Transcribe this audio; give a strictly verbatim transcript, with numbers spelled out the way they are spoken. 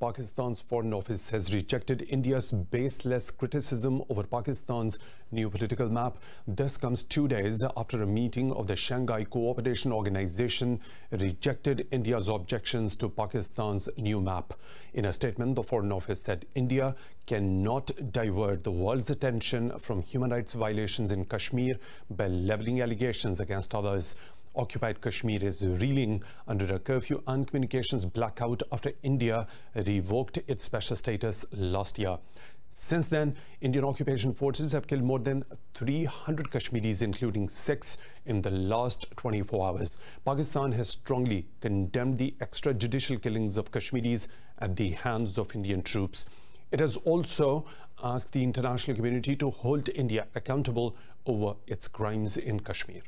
Pakistan's Foreign Office has rejected India's baseless criticism over Pakistan's new political map. This comes two days after a meeting of the Shanghai Cooperation Organization rejected India's objections to Pakistan's new map. In a statement, the Foreign Office said India cannot divert the world's attention from human rights violations in Kashmir by leveling allegations against others. Occupied Kashmir is reeling under a curfew and communications blackout after India revoked its special status last year. Since then, Indian occupation forces have killed more than three hundred Kashmiris, including six in the last twenty-four hours. Pakistan has strongly condemned the extrajudicial killings of Kashmiris at the hands of Indian troops. It has also asked the international community to hold India accountable over its crimes in Kashmir.